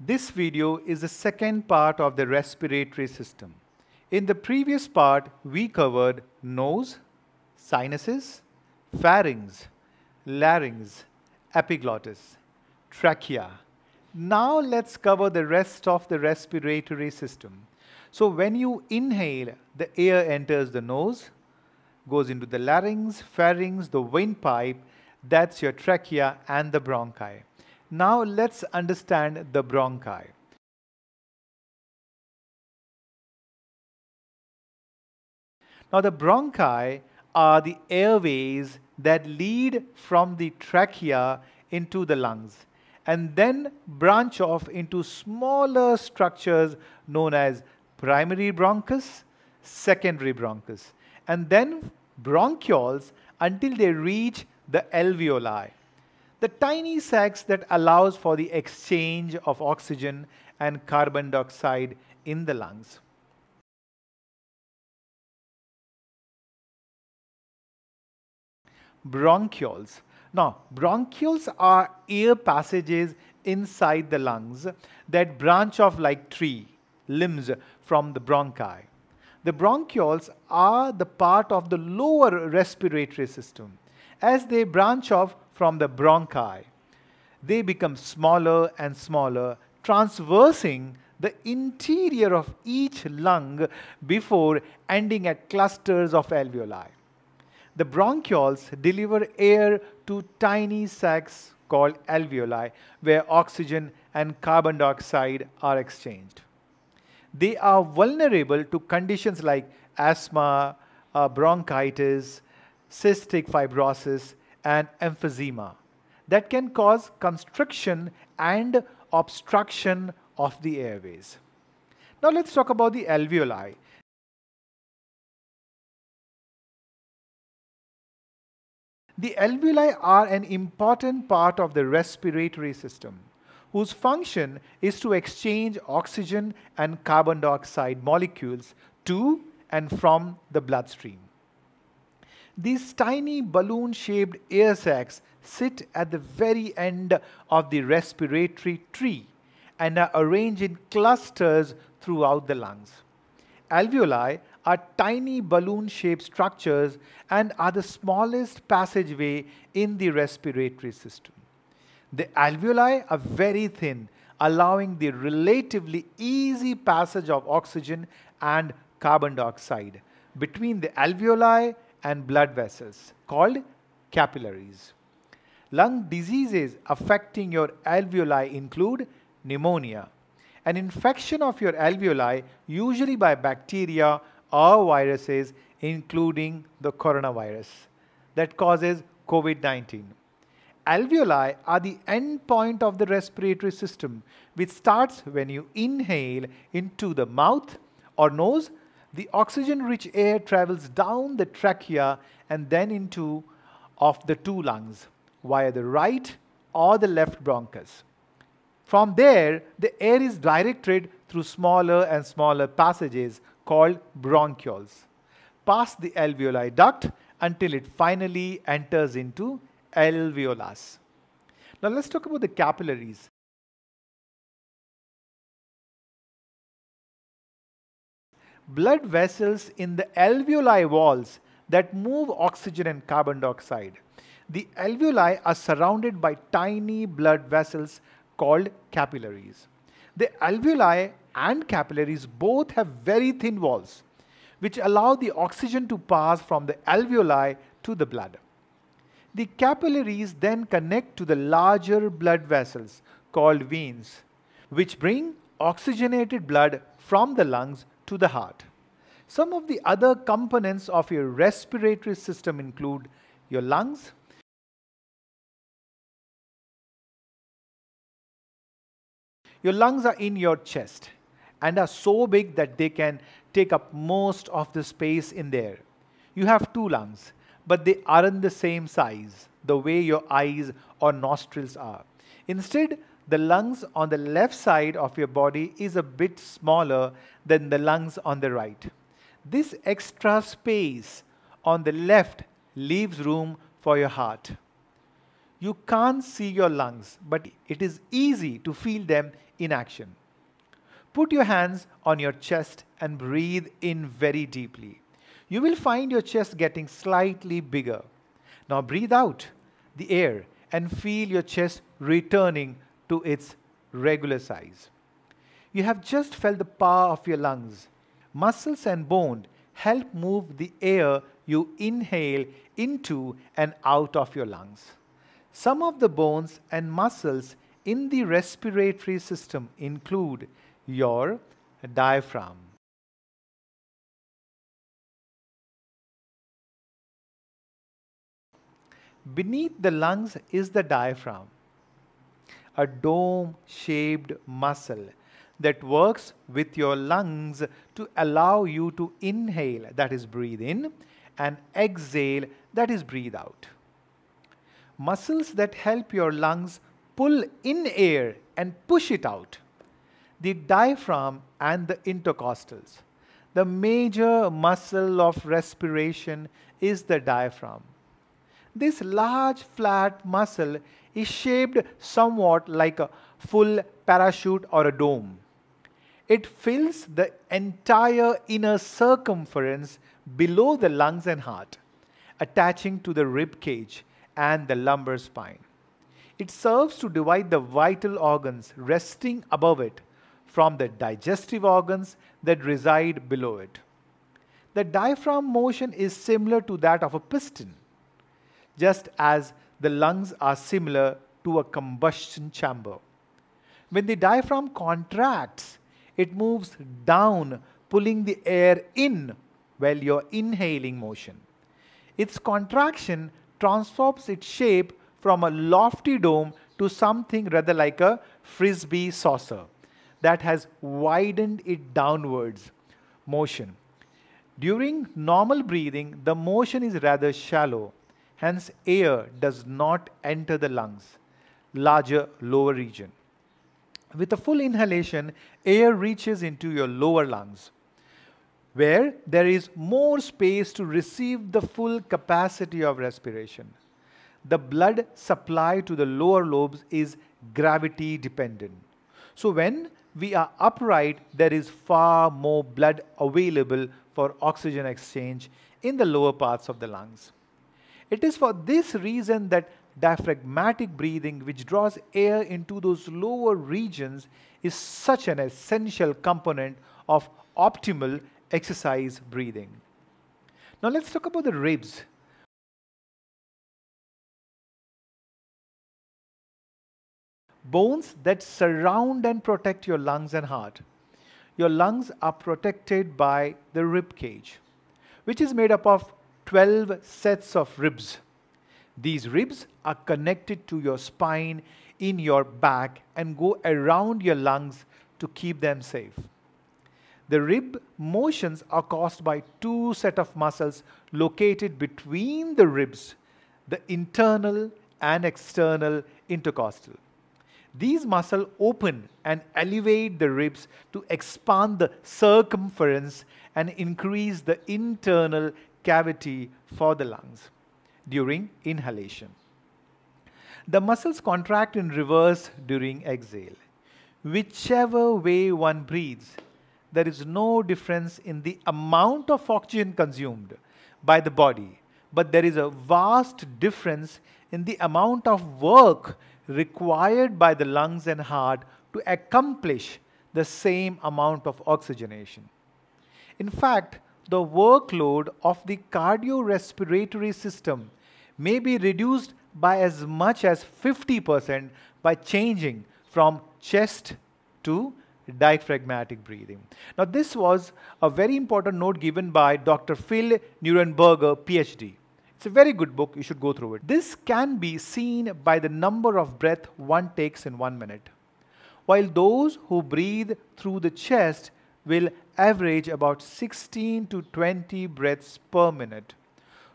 This video is the second part of the respiratory system. In the previous part, we covered nose, sinuses, pharynx, larynx, epiglottis, trachea. Now let's cover the rest of the respiratory system. So when you inhale, the air enters the nose, goes into the larynx, pharynx, the windpipe, that's your trachea and the bronchi. Now let's understand the bronchi. Now the bronchi are the airways that lead from the trachea into the lungs and then branch off into smaller structures known as primary bronchus, secondary bronchus, and then bronchioles until they reach the alveoli, the tiny sacs that allows for the exchange of oxygen and carbon dioxide in the lungs. Bronchioles. Now, bronchioles are air passages inside the lungs that branch off like tree limbs from the bronchi. The bronchioles are the part of the lower respiratory system. As they branch off from the bronchi, they become smaller and smaller, transversing the interior of each lung before ending at clusters of alveoli. The bronchioles deliver air to tiny sacs called alveoli, where oxygen and carbon dioxide are exchanged. They are vulnerable to conditions like asthma, bronchitis, cystic fibrosis, and emphysema that can cause constriction and obstruction of the airways. Now let's talk about the alveoli. The alveoli are an important part of the respiratory system, whose function is to exchange oxygen and carbon dioxide molecules to and from the bloodstream. These tiny balloon-shaped air sacs sit at the very end of the respiratory tree and are arranged in clusters throughout the lungs. Alveoli are tiny balloon-shaped structures and are the smallest passageway in the respiratory system. The alveoli are very thin, allowing the relatively easy passage of oxygen and carbon dioxide between the alveoli and blood vessels, called capillaries. Lung diseases affecting your alveoli include pneumonia, an infection of your alveoli usually by bacteria or viruses, including the coronavirus that causes COVID-19. Alveoli are the end point of the respiratory system, which starts when you inhale into the mouth or nose. The oxygen-rich air travels down the trachea and then into of the two lungs via the right or the left bronchus. From there, the air is directed through smaller and smaller passages called bronchioles, past the alveoli duct until it finally enters into alveolus. Now let's talk about the capillaries. Blood vessels in the alveoli walls that move oxygen and carbon dioxide. The alveoli are surrounded by tiny blood vessels called capillaries. The alveoli and capillaries both have very thin walls, which allow the oxygen to pass from the alveoli to the blood. The capillaries then connect to the larger blood vessels called veins, which bring oxygenated blood from the lungs to the heart. Some of the other components of your respiratory system include your lungs, your lungs are in your chest and are so big that they can take up most of the space in there. You have two lungs, but they aren't the same size the way your eyes or nostrils are. Instead, the lungs on the left side of your body is a bit smaller than the lungs on the right. This extra space on the left leaves room for your heart. You can't see your lungs, but it is easy to feel them in action. Put your hands on your chest and breathe in very deeply. You will find your chest getting slightly bigger. Now breathe out the air and feel your chest returning to its regular size. You have just felt the power of your lungs. Muscles and bone help move the air you inhale into and out of your lungs. Some of the bones and muscles in the respiratory system include your diaphragm, beneath the lungs is the diaphragm, a dome-shaped muscle that works with your lungs to allow you to inhale, that is breathe in, and exhale, that is breathe out. Muscles that help your lungs pull in air and push it out, the diaphragm and the intercostals. The major muscle of respiration is the diaphragm. This large flat muscle is shaped somewhat like a full parachute or a dome. It fills the entire inner circumference below the lungs and heart, attaching to the rib cage and the lumbar spine. It serves to divide the vital organs resting above it from the digestive organs that reside below it. The diaphragm motion is similar to that of a piston, just as the lungs are similar to a combustion chamber. When the diaphragm contracts, it moves down, pulling the air in while you're inhaling motion. Its contraction transforms its shape from a lofty dome to something rather like a frisbee saucer that has widened it downwards motion. During normal breathing, the motion is rather shallow. Hence, air does not enter the lungs, larger lower region. With a full inhalation, air reaches into your lower lungs, where there is more space to receive the full capacity of respiration. The blood supply to the lower lobes is gravity dependent. So when we are upright, there is far more blood available for oxygen exchange in the lower parts of the lungs. It is for this reason that diaphragmatic breathing, which draws air into those lower regions, is such an essential component of optimal exercise breathing. Now let's talk about the ribs. Bones that surround and protect your lungs and heart. Your lungs are protected by the rib cage, which is made up of 12 sets of ribs. These ribs are connected to your spine in your back and go around your lungs to keep them safe. The rib motions are caused by two sets of muscles located between the ribs, the internal and external intercostal. These muscles open and elevate the ribs to expand the circumference and increase the internal cavity for the lungs during inhalation. The muscles contract in reverse during exhale. Whichever way one breathes, there is no difference in the amount of oxygen consumed by the body, but there is a vast difference in the amount of work required by the lungs and heart to accomplish the same amount of oxygenation. In fact, the workload of the cardiorespiratory system may be reduced by as much as 50% by changing from chest to diaphragmatic breathing. Now, this was a very important note given by Dr. Phil Neurenberger, PhD. It's a very good book. You should go through it. This can be seen by the number of breaths one takes in 1 minute, while those who breathe through the chest will average about 16 to 20 breaths per minute.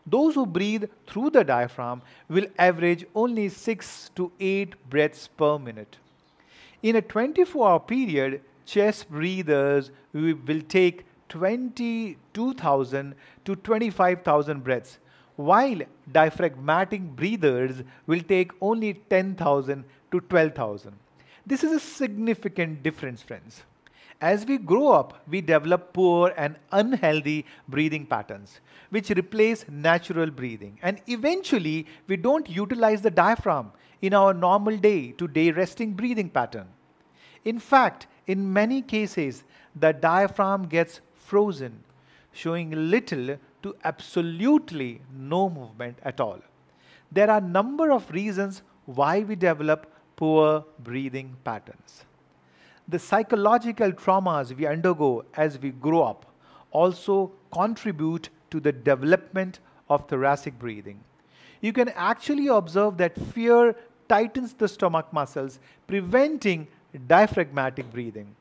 Those who breathe through the diaphragm will average only 6 to 8 breaths per minute. In a 24-hour period, chest breathers will take 22,000 to 25,000 breaths, while diaphragmatic breathers will take only 10,000 to 12,000. This is a significant difference, friends. As we grow up, we develop poor and unhealthy breathing patterns, which replace natural breathing. And eventually, we don't utilize the diaphragm in our normal day-to-day resting breathing pattern. In fact, in many cases, the diaphragm gets frozen, showing little to absolutely no movement at all. There are a number of reasons why we develop poor breathing patterns. The psychological traumas we undergo as we grow up also contribute to the development of thoracic breathing. You can actually observe that fear tightens the stomach muscles, preventing diaphragmatic breathing.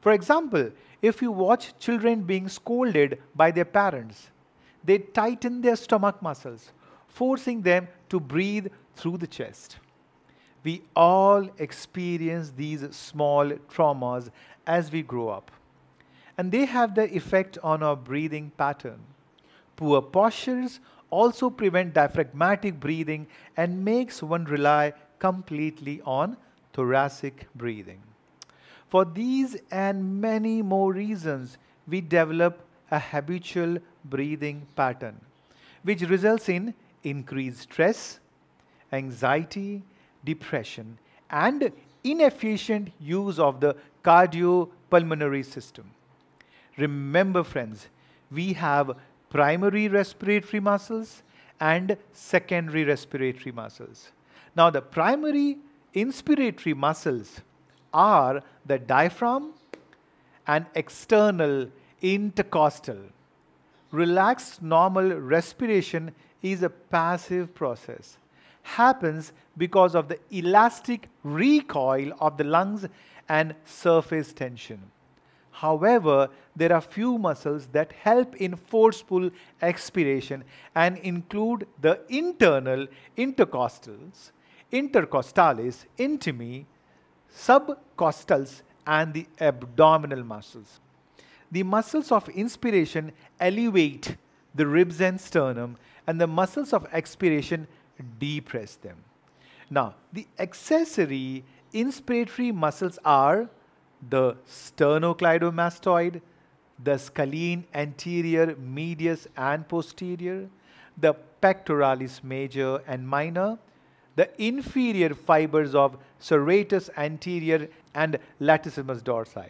For example, if you watch children being scolded by their parents, they tighten their stomach muscles, forcing them to breathe through the chest. We all experience these small traumas as we grow up, and they have the effect on our breathing pattern. Poor postures also prevent diaphragmatic breathing and makes one rely completely on thoracic breathing. For these and many more reasons, we develop a habitual breathing pattern, which results in increased stress, anxiety, depression, and inefficient use of the cardiopulmonary system. Remember, friends, we have primary respiratory muscles and secondary respiratory muscles. Now, the primary inspiratory muscles are the diaphragm and external intercostal. Relaxed normal respiration is a passive process. Happens because of the elastic recoil of the lungs and surface tension. However, there are few muscles that help in forceful expiration and include the internal intercostals, intercostalis, intimi, subcostals, and the abdominal muscles. The muscles of inspiration elevate the ribs and sternum, and the muscles of expiration depress them. Now, the accessory inspiratory muscles are the sternocleidomastoid, the scalene anterior, medius and posterior, the pectoralis major and minor, the inferior fibers of serratus anterior and latissimus dorsi.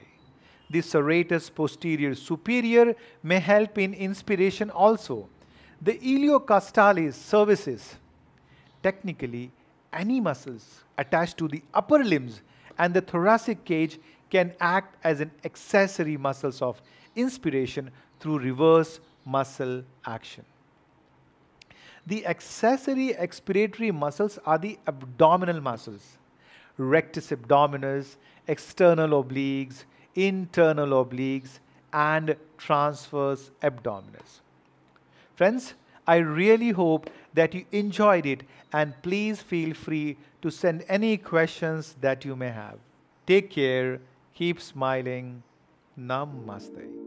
The serratus posterior superior may help in inspiration also. The iliocostalis cervicis. Technically, any muscles attached to the upper limbs and the thoracic cage can act as an accessory muscles of inspiration through reverse muscle action. The accessory expiratory muscles are the abdominal muscles, rectus abdominis, external obliques, internal obliques, and transverse abdominis. Friends, I really hope that you enjoyed it, and please feel free to send any questions that you may have. Take care, keep smiling, Namaste.